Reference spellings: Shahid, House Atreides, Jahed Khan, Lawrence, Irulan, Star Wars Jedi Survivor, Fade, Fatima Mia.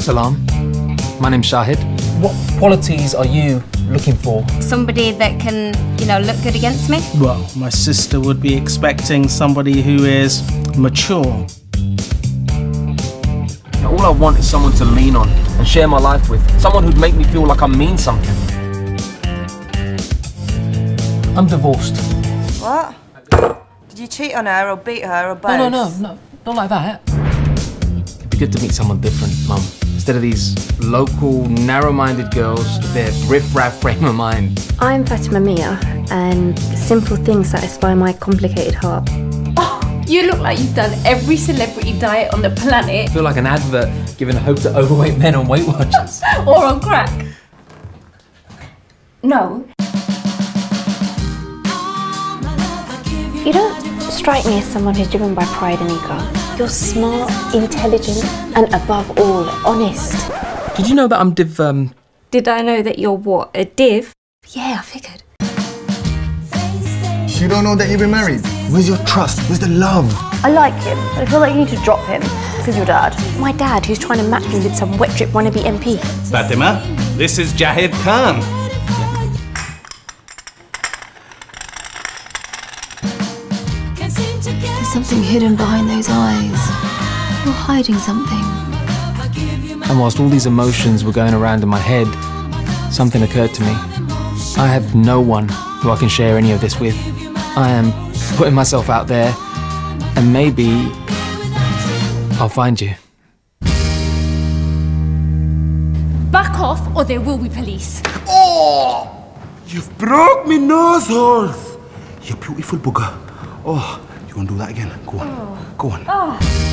Salam. My name's Shahid. What qualities are you looking for? Somebody that can, you know, look good against me. Well, my sister would be expecting somebody who is mature. All I want is someone to lean on and share my life with. Someone who'd make me feel like I mean something. I'm divorced. What? Did you cheat on her or beat her or both? No, not like that. It'd be good to meet someone different, Mum. Instead of these local, narrow-minded girls with their riff-raff frame of mind. I'm Fatima Mia, and simple things satisfy my complicated heart. You look like you've done every celebrity diet on the planet. I feel like an advert giving hope to overweight men on Weight Watchers. Or on crack. No. You don't strike me as someone who's driven by pride and ego. You're smart, intelligent, and above all, honest. Did you know that I'm div, Did I know that you're what, a div? Yeah, I figured. You don't know that you've been married? Where's your trust? Where's the love? I like him, but I feel like you need to drop him. Because your dad. My dad, who's trying to match me with some wet drip wannabe MP. Fatima, this is Jahed Khan. There's something hidden behind those eyes. You're hiding something. And whilst all these emotions were going around in my head, something occurred to me. I have no one who I can share any of this with. I am putting myself out there, and maybe I'll find you. Back off, or there will be police. Oh! You've broke me nose holes! You beautiful booger. Oh, you won't do that again. Go on. Oh. Go on. Oh.